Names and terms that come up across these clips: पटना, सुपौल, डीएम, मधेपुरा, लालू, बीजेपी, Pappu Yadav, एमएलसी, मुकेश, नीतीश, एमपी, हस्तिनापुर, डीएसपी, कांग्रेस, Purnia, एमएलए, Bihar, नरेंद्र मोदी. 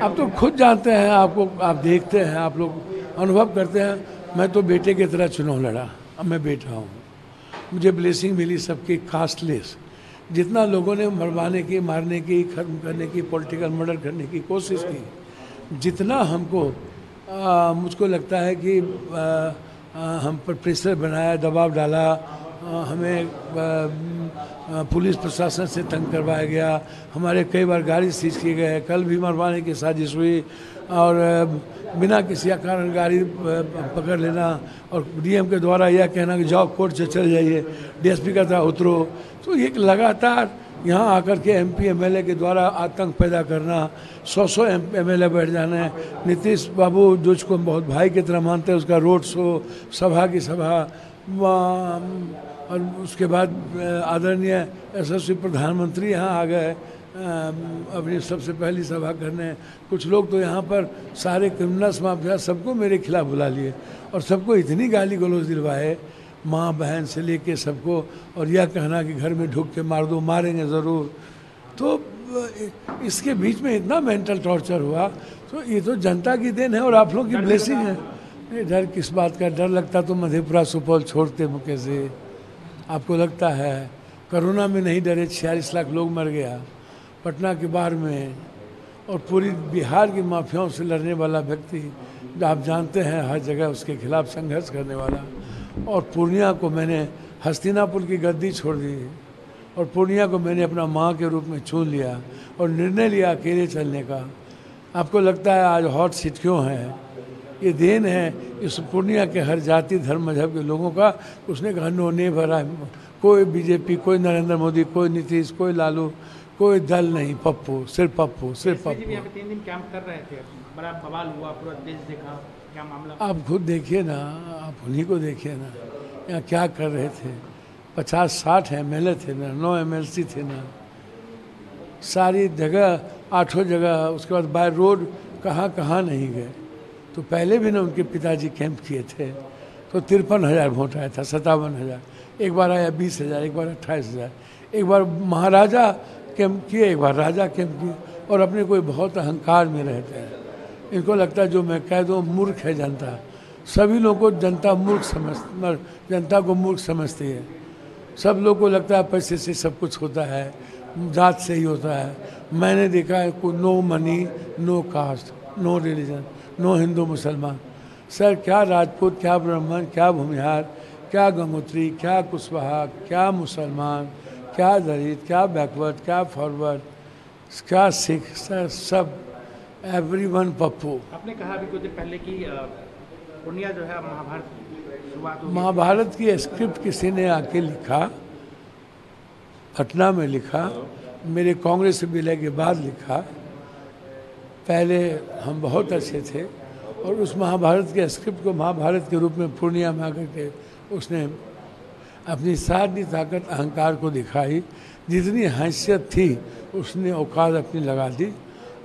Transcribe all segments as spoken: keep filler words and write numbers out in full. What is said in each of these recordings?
आप तो खुद जानते हैं, आपको आप देखते हैं, आप लोग अनुभव करते हैं। मैं तो बेटे की तरह चुनाव लड़ा, अब मैं बेटा हूँ, मुझे ब्लेसिंग मिली सबकी कास्टलेस। जितना लोगों ने मरवाने की, मारने की, खत्म करने की, पॉलिटिकल मर्डर करने की कोशिश की, जितना हमको आ, मुझको लगता है कि आ, आ, हम पर प्रेशर बनाया, दबाव डाला, आ, हमें आ, आ, पुलिस प्रशासन से तंग करवाया गया, हमारे कई बार गाड़ी सीज किए गए, कल भी मरवाने की साजिश हुई और बिना किसी कारण गाड़ी पकड़ लेना और डीएम के द्वारा यह कहना कि जाओ कोर्ट से चले जाइए, डीएसपी का था उतरो। तो एक लगातार यहाँ आकर के एमपी एमएलए के द्वारा आतंक पैदा करना, सौ सौ एमएलए बैठ जाने। नीतीश बाबू जो को हम बहुत भाई की तरह मानते हैं, उसका रोड शो, सभा की सभा, और उसके बाद आदरणीय यशस्वी प्रधानमंत्री यहाँ आ गए अपनी सबसे पहली सभा करने। कुछ लोग तो यहाँ पर सारे क्रिमिनल्स माफिया सबको मेरे खिलाफ बुला लिए और सबको इतनी गाली गलौज दिलवाए, माँ बहन से लेके सबको, और यह कहना कि घर में ढुक के मार दो, मारेंगे ज़रूर। तो इसके बीच में इतना मेंटल टॉर्चर हुआ, तो ये तो जनता की देन है और आप लोगों की ब्लेसिंग है। डर किस बात का? डर लगता तो मधेपुरा सुपौल छोड़ते मुकेश जी। आपको लगता है कोरोना में नहीं डरे, छियालीस लाख लोग मर गया पटना के बाहर में, और पूरी बिहार की माफियाओं से लड़ने वाला व्यक्ति, आप जानते हैं हर जगह उसके खिलाफ संघर्ष करने वाला। और पूर्णिया को मैंने हस्तिनापुर की गद्दी छोड़ दी और पूर्णिया को मैंने अपना माँ के रूप में चुन लिया और निर्णय लिया अकेले चलने का। आपको लगता है आज हॉट सीट क्यों है? ये देन है इस पूर्णिया के हर जाति धर्म मजहब के लोगों का। उसने कहा नो नहीं भरा, कोई बीजेपी, कोई नरेंद्र मोदी, कोई नीतीश, कोई लालू, कोई दल नहीं, पप्पू, सिर्फ पप्पू, सिर्फ पप्पू। तीन दिन कैंप कर रहे थे, बड़ा बवाल हुआ, पूरा देश देखा, क्या मामला? आप खुद देखिए ना, आप उन्हीं को देखिए ना, यहाँ क्या कर रहे थे। पचास साठ एमएलए थे ना, नौ एमएलसी थे ना, सारी जगह, आठों जगह, उसके बाद बाय रोड कहाँ कहाँ नहीं गए। तो पहले भी ना उनके पिताजी कैंप किए थे तो तिरपन हज़ार वोट आया था, सत्तावन हज़ार, एक बार आया बीस हज़ार, एक बार अट्ठाईस हज़ार, एक बार महाराजा कैंप किए, एक बार राजा कैंप किए। और अपने कोई बहुत अहंकार में रहते हैं, इनको लगता है जो मैं कह दूँ मूर्ख है जनता। सभी लोगों को जनता मूर्ख समझ जनता को मूर्ख समझती है। सब लोग को लगता है पैसे से सब कुछ होता है, जात से ही होता है। मैंने देखा है को no money, no caste, no religion, no Hindu मुसलमान। सर क्या राजपूत, क्या ब्राह्मण, क्या भूमिहार, क्या गंगोत्री, क्या कुशवाहा, क्या मुसलमान, क्या दलित, क्या बैकवर्ड, क्या फॉरवर्ड, क्या सिख, सब एवरीवन पप्पू। आपने कहा अभी कुछ देर पहले कि पूर्णिया जो है महाभारत महाभारत की स्क्रिप्ट किसी ने आके लिखा, पटना में लिखा, मेरे कांग्रेस से मिलने के बाद लिखा। पहले हम बहुत अच्छे थे और उस महाभारत के स्क्रिप्ट को महाभारत के रूप में पूर्णिया में आकर के उसने अपनी सारी ताकत, अहंकार को दिखाई, जितनी हैसियत थी उसने औकात अपनी लगा दी।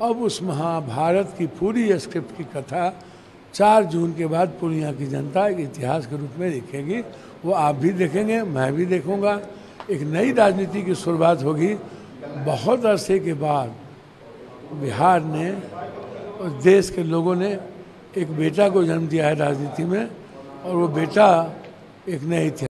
अब उस महाभारत की पूरी स्क्रिप्ट की कथा चार जून के बाद पूर्णिया की जनता एक इतिहास के रूप में देखेगी। वो आप भी देखेंगे, मैं भी देखूंगा। एक नई राजनीति की शुरुआत होगी। बहुत अरसे के बाद बिहार ने और देश के लोगों ने एक बेटा को जन्म दिया है राजनीति में, और वो बेटा एक नए